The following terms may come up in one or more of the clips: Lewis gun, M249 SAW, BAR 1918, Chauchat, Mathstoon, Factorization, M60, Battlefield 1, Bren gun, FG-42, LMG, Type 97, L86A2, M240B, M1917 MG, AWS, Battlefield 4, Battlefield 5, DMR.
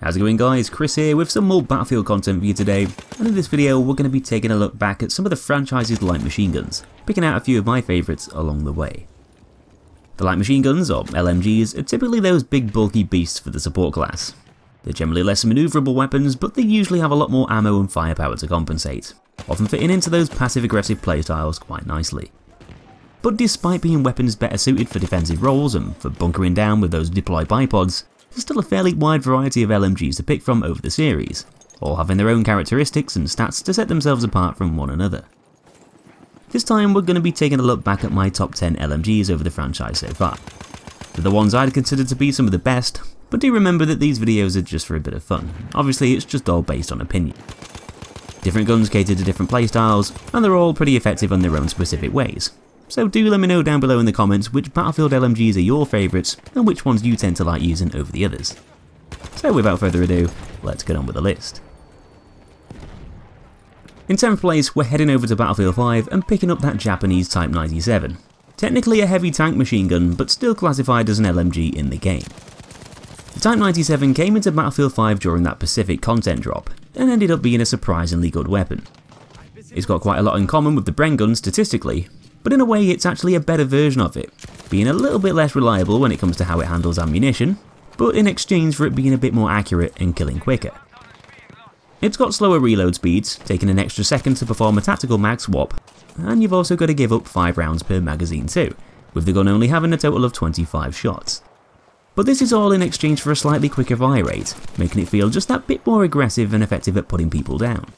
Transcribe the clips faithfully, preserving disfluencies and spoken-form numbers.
How's it going, guys? Chris here with some more Battlefield content for you today, and in this video we're going to be taking a look back at some of the franchise's light machine guns, picking out a few of my favourites along the way. The light machine guns, or L M Gs, are typically those big bulky beasts for the support class. They're generally less manoeuvrable weapons, but they usually have a lot more ammo and firepower to compensate, often fitting into those passive-aggressive playstyles quite nicely. But despite being weapons better suited for defensive roles and for bunkering down with those deploy bipods, there's still a fairly wide variety of L M Gs to pick from over the series, all having their own characteristics and stats to set themselves apart from one another. This time we're going to be taking a look back at my top ten L M Gs over the franchise so far. They're the ones I'd consider to be some of the best, but do remember that these videos are just for a bit of fun. Obviously it's just all based on opinion. Different guns cater to different playstyles, and they're all pretty effective in their own specific ways. So do let me know down below in the comments which Battlefield L M Gs are your favourites and which ones you tend to like using over the others. So without further ado, let's get on with the list. In tenth place, we're heading over to Battlefield five and picking up that Japanese Type ninety-seven. Technically a heavy tank machine gun, but still classified as an L M G in the game. The Type ninety-seven came into Battlefield five during that Pacific content drop, and ended up being a surprisingly good weapon. It's got quite a lot in common with the Bren gun statistically, but in a way it's actually a better version of it, being a little bit less reliable when it comes to how it handles ammunition, but in exchange for it being a bit more accurate and killing quicker. It's got slower reload speeds, taking an extra second to perform a tactical mag swap, and you've also got to give up five rounds per magazine too, with the gun only having a total of twenty-five shots. But this is all in exchange for a slightly quicker fire rate, making it feel just that bit more aggressive and effective at putting people down.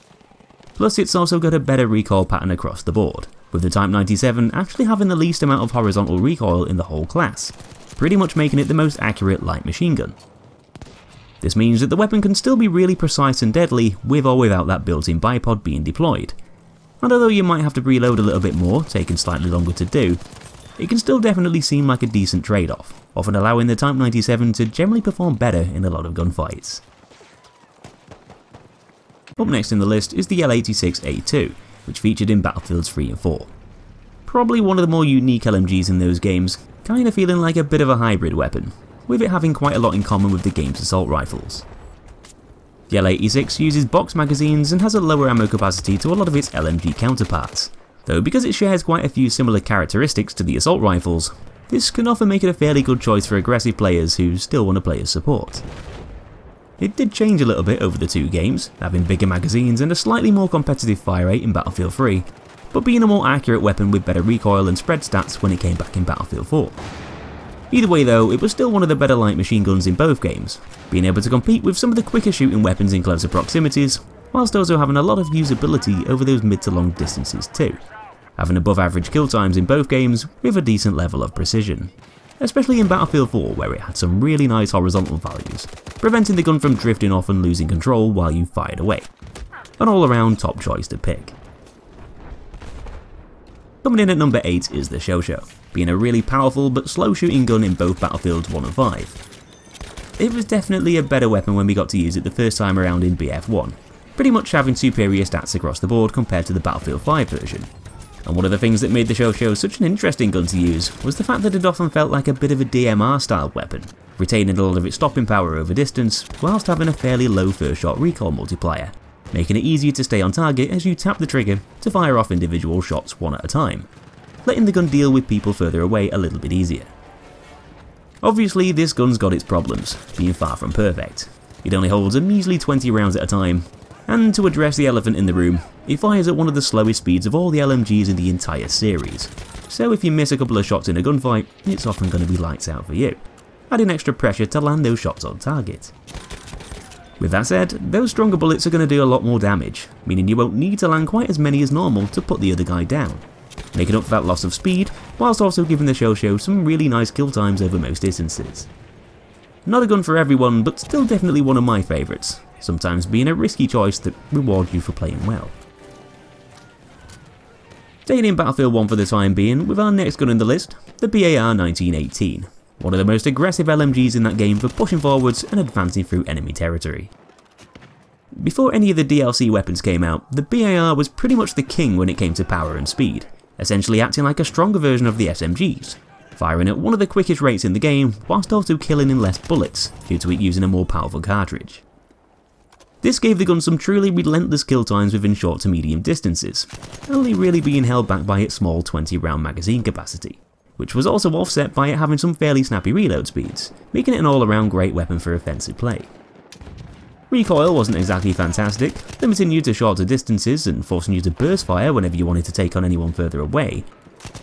Plus it's also got a better recoil pattern across the board, with the Type ninety-seven actually having the least amount of horizontal recoil in the whole class, pretty much making it the most accurate light machine gun. This means that the weapon can still be really precise and deadly with or without that built-in bipod being deployed, and although you might have to reload a little bit more, taking slightly longer to do, it can still definitely seem like a decent trade-off, often allowing the Type ninety-seven to generally perform better in a lot of gunfights. Up next in the list is the L eighty-six A two, which featured in Battlefields three and four. Probably one of the more unique L M Gs in those games, kinda feeling like a bit of a hybrid weapon, with it having quite a lot in common with the game's assault rifles. The L eighty-six uses box magazines and has a lower ammo capacity to a lot of its L M G counterparts, though because it shares quite a few similar characteristics to the assault rifles, this can often make it a fairly good choice for aggressive players who still want to play as support. It did change a little bit over the two games, having bigger magazines and a slightly more competitive fire rate in Battlefield three, but being a more accurate weapon with better recoil and spread stats when it came back in Battlefield four. Either way though, it was still one of the better light machine guns in both games, being able to compete with some of the quicker shooting weapons in closer proximities, whilst also having a lot of usability over those mid to long distances too, having above average kill times in both games with a decent level of precision. Especially in Battlefield four, where it had some really nice horizontal values, preventing the gun from drifting off and losing control while you fired away. An all-around top choice to pick. Coming in at number eight is the Chauchat, being a really powerful but slow shooting gun in both Battlefields one and five. It was definitely a better weapon when we got to use it the first time around in B F one, pretty much having superior stats across the board compared to the Battlefield five version. And one of the things that made the Chauchat such an interesting gun to use was the fact that it often felt like a bit of a D M R style weapon, retaining a lot of its stopping power over distance whilst having a fairly low first shot recoil multiplier, making it easier to stay on target as you tap the trigger to fire off individual shots one at a time, letting the gun deal with people further away a little bit easier. Obviously this gun's got its problems, being far from perfect. It only holds a measly twenty rounds at a time, and to address the elephant in the room, it fires at one of the slowest speeds of all the L M Gs in the entire series, so if you miss a couple of shots in a gunfight, it's often going to be lights out for you, adding extra pressure to land those shots on target. With that said, those stronger bullets are going to do a lot more damage, meaning you won't need to land quite as many as normal to put the other guy down, making up for that loss of speed whilst also giving the Chauchat some really nice kill times over most distances. Not a gun for everyone, but still definitely one of my favourites, sometimes being a risky choice that rewards you for playing well. Staying in Battlefield one for the time being, with our next gun in the list, the B A R nineteen eighteen, one of the most aggressive L M Gs in that game for pushing forwards and advancing through enemy territory. Before any of the D L C weapons came out, the B A R was pretty much the king when it came to power and speed, essentially acting like a stronger version of the S M Gs, firing at one of the quickest rates in the game whilst also killing in less bullets due to it using a more powerful cartridge. This gave the gun some truly relentless kill times within short to medium distances, only really being held back by its small twenty round magazine capacity, which was also offset by it having some fairly snappy reload speeds, making it an all-around great weapon for offensive play. Recoil wasn't exactly fantastic, limiting you to shorter distances and forcing you to burst fire whenever you wanted to take on anyone further away,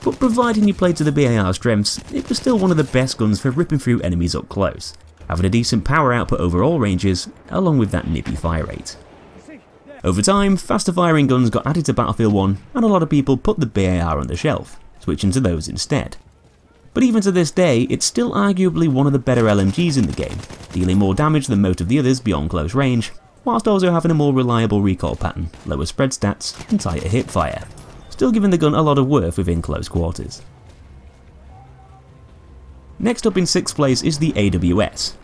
but providing you played to the B A R strengths, it was still one of the best guns for ripping through enemies up close, having a decent power output over all ranges, along with that nippy fire rate. Over time, faster firing guns got added to Battlefield one, and a lot of people put the B A R on the shelf, switching to those instead. But even to this day, it's still arguably one of the better L M Gs in the game, dealing more damage than most of the others beyond close range, whilst also having a more reliable recoil pattern, lower spread stats, and tighter hip fire, still giving the gun a lot of worth within close quarters. Next up in sixth place is the A W S.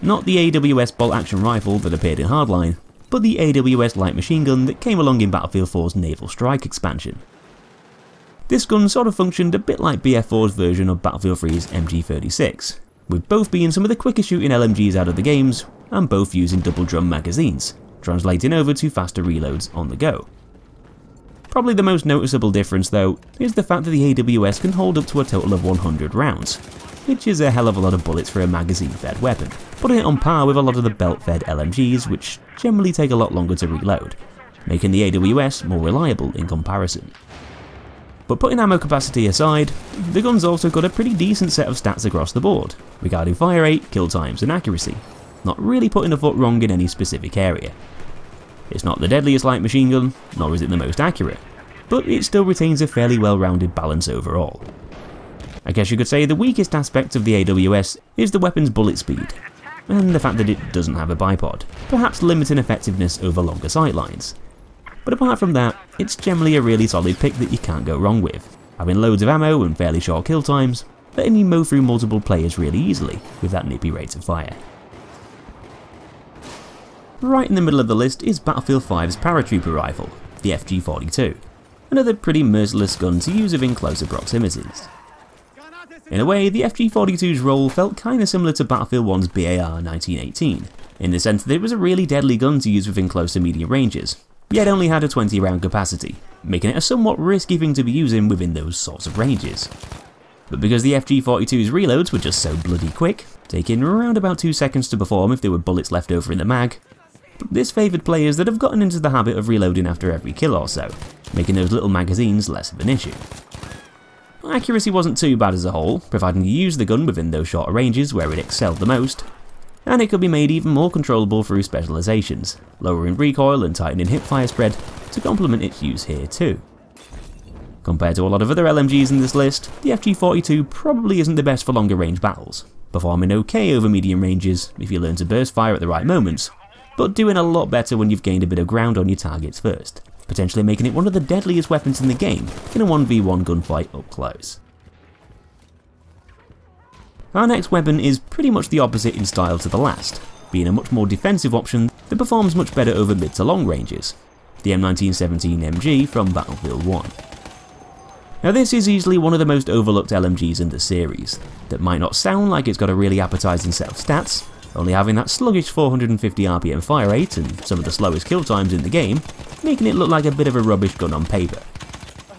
Not the A W S bolt action rifle that appeared in Hardline, but the A W S light machine gun that came along in Battlefield four's Naval Strike expansion. This gun sort of functioned a bit like B F four's version of Battlefield three's M G thirty-six, with both being some of the quicker shooting L M Gs out of the games, and both using double drum magazines, translating over to faster reloads on the go. Probably the most noticeable difference though, is the fact that the A W S can hold up to a total of one hundred rounds, which is a hell of a lot of bullets for a magazine-fed weapon, putting it on par with a lot of the belt-fed L M Gs which generally take a lot longer to reload, making the A W S more reliable in comparison. But putting ammo capacity aside, the gun's also got a pretty decent set of stats across the board, regarding fire rate, kill times and accuracy, not really putting a foot wrong in any specific area. It's not the deadliest light machine gun, nor is it the most accurate, but it still retains a fairly well-rounded balance overall. I guess you could say the weakest aspect of the A W S is the weapon's bullet speed, and the fact that it doesn't have a bipod, perhaps limiting effectiveness over longer sightlines. But apart from that, it's generally a really solid pick that you can't go wrong with, having loads of ammo and fairly short kill times, letting you mow through multiple players really easily with that nippy rate of fire. Right in the middle of the list is Battlefield five's paratrooper rifle, the F G forty-two, another pretty merciless gun to use within closer proximities. In a way, the F G forty-two's role felt kinda similar to Battlefield one's B A R nineteen eighteen, in the sense that it was a really deadly gun to use within close to medium ranges, yet only had a twenty round capacity, making it a somewhat risky thing to be using within those sorts of ranges. But because the F G forty-two's reloads were just so bloody quick, taking around about two seconds to perform if there were bullets left over in the mag, this favoured players that have gotten into the habit of reloading after every kill or so, making those little magazines less of an issue. Accuracy wasn't too bad as a whole, providing you use the gun within those shorter ranges where it excelled the most, and it could be made even more controllable through specializations, lowering recoil and tightening hipfire spread to complement its use here too. Compared to a lot of other L M Gs in this list, the F G forty-two probably isn't the best for longer range battles, performing okay over medium ranges if you learn to burst fire at the right moments, but doing a lot better when you've gained a bit of ground on your targets first, potentially making it one of the deadliest weapons in the game in a one v one gunfight up close. Our next weapon is pretty much the opposite in style to the last, being a much more defensive option that performs much better over mid to long ranges, the M nineteen seventeen M G from Battlefield one. Now this is easily one of the most overlooked L M Gs in the series, that might not sound like it's got a really appetising set of stats, only having that sluggish four hundred fifty R P M fire rate and some of the slowest kill times in the game, making it look like a bit of a rubbish gun on paper.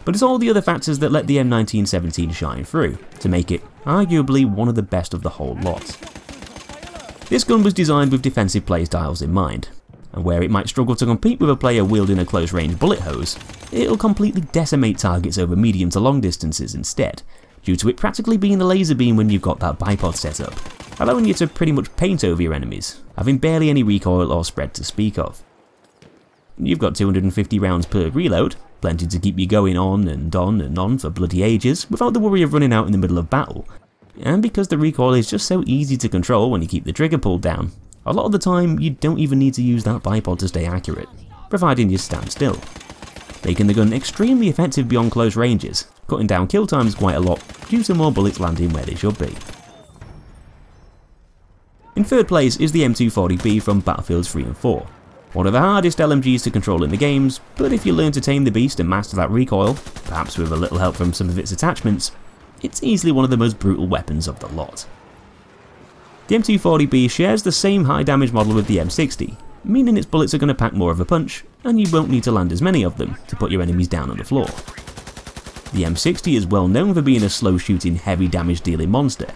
But it's all the other factors that let the M nineteen seventeen shine through, to make it arguably one of the best of the whole lot. This gun was designed with defensive playstyles in mind, and where it might struggle to compete with a player wielding a close range bullet hose, it'll completely decimate targets over medium to long distances instead, due to it practically being a laser beam when you've got that bipod set up, allowing you to pretty much paint over your enemies, having barely any recoil or spread to speak of. You've got two hundred fifty rounds per reload, plenty to keep you going on and on and on for bloody ages without the worry of running out in the middle of battle, and because the recoil is just so easy to control when you keep the trigger pulled down, a lot of the time you don't even need to use that bipod to stay accurate, providing you stand still, making the gun extremely effective beyond close ranges, cutting down kill times quite a lot due to more bullets landing where they should be. In third place is the M two forty B from Battlefields three and four. One of the hardest L M Gs to control in the games, but if you learn to tame the beast and master that recoil, perhaps with a little help from some of its attachments, it's easily one of the most brutal weapons of the lot. The M two forty B shares the same high damage model with the M sixty, meaning its bullets are going to pack more of a punch, and you won't need to land as many of them to put your enemies down on the floor. The M sixty is well known for being a slow-shooting, heavy damage-dealing monster,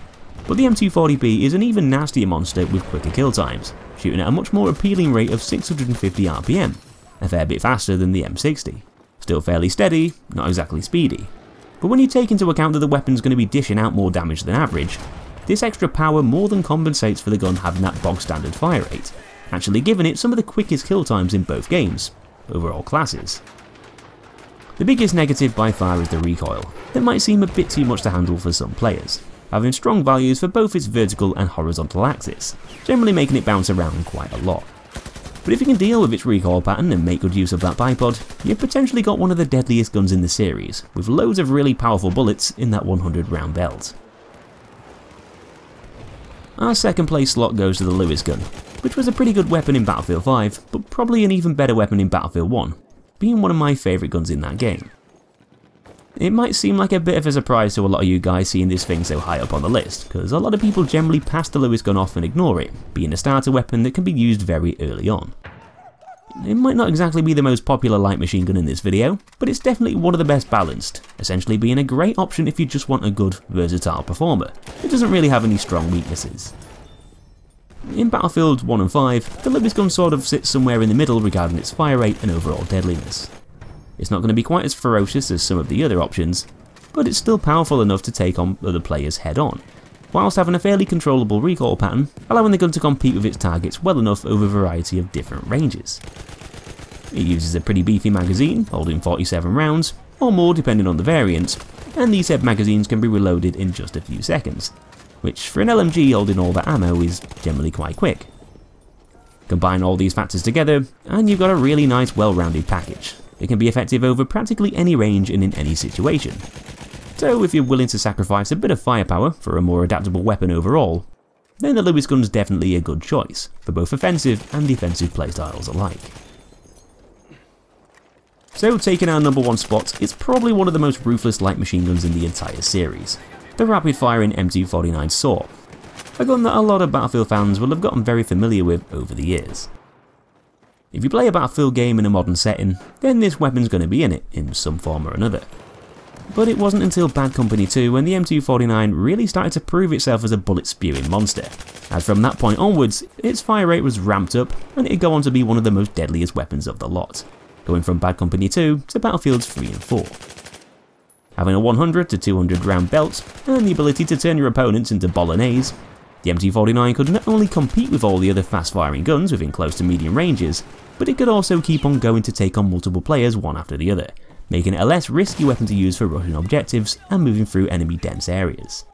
but the M two forty B is an even nastier monster with quicker kill times, shooting at a much more appealing rate of six hundred fifty R P M, a fair bit faster than the M sixty. Still fairly steady, not exactly speedy, but when you take into account that the weapon's going to be dishing out more damage than average, this extra power more than compensates for the gun having that bog standard fire rate, actually giving it some of the quickest kill times in both games, over all classes. The biggest negative by far is the recoil, that might seem a bit too much to handle for some players, having strong values for both its vertical and horizontal axis, generally making it bounce around quite a lot. But if you can deal with its recoil pattern and make good use of that bipod, you've potentially got one of the deadliest guns in the series, with loads of really powerful bullets in that one hundred round belt. Our second place slot goes to the Lewis gun, which was a pretty good weapon in Battlefield five, but probably an even better weapon in Battlefield one, being one of my favourite guns in that game. It might seem like a bit of a surprise to a lot of you guys seeing this thing so high up on the list, because a lot of people generally pass the Lewis gun off and ignore it, being a starter weapon that can be used very early on. It might not exactly be the most popular light machine gun in this video, but it's definitely one of the best balanced, essentially being a great option if you just want a good, versatile performer. It doesn't really have any strong weaknesses. In Battlefield one and five, the Lewis gun sort of sits somewhere in the middle regarding its fire rate and overall deadliness. It's not going to be quite as ferocious as some of the other options, but it's still powerful enough to take on other players head on, whilst having a fairly controllable recoil pattern, allowing the gun to compete with its targets well enough over a variety of different ranges. It uses a pretty beefy magazine, holding forty-seven rounds, or more depending on the variant, and these said magazines can be reloaded in just a few seconds, which for an L M G holding all that ammo is generally quite quick. Combine all these factors together, and you've got a really nice well-rounded package. It can be effective over practically any range and in any situation. So if you're willing to sacrifice a bit of firepower for a more adaptable weapon overall, then the Lewis gun's definitely a good choice for both offensive and defensive playstyles alike. So taking our number one spot, it's probably one of the most ruthless light machine guns in the entire series, the rapid firing M two forty-nine SAW, a gun that a lot of Battlefield fans will have gotten very familiar with over the years. If you play a Battlefield game in a modern setting, then this weapon's going to be in it, in some form or another. But it wasn't until Bad Company two when the M two forty-nine really started to prove itself as a bullet-spewing monster, as from that point onwards, its fire rate was ramped up and it'd go on to be one of the most deadliest weapons of the lot, going from Bad Company two to Battlefields three and four. Having a one hundred to two hundred round belt and the ability to turn your opponents into bolognese, the M two forty-nine could not only compete with all the other fast-firing guns within close to medium ranges, but it could also keep on going to take on multiple players one after the other, making it a less risky weapon to use for rushing objectives and moving through enemy dense areas.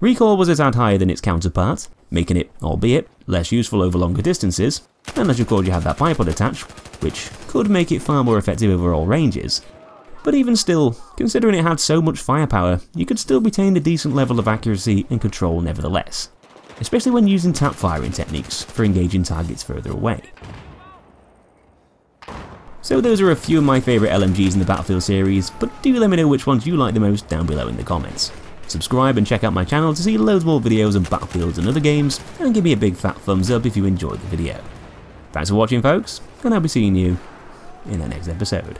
Recoil was a tad higher than its counterpart, making it, albeit, less useful over longer distances, and as you recall you have that bipod attached, which could make it far more effective over all ranges. But even still, considering it had so much firepower, you could still retain a decent level of accuracy and control nevertheless, especially when using tap firing techniques for engaging targets further away. So those are a few of my favourite L M Gs in the Battlefield series, but do let me know which ones you like the most down below in the comments. Subscribe and check out my channel to see loads more videos on Battlefields and other games, and give me a big fat thumbs up if you enjoyed the video. Thanks for watching folks, and I'll be seeing you in the next episode.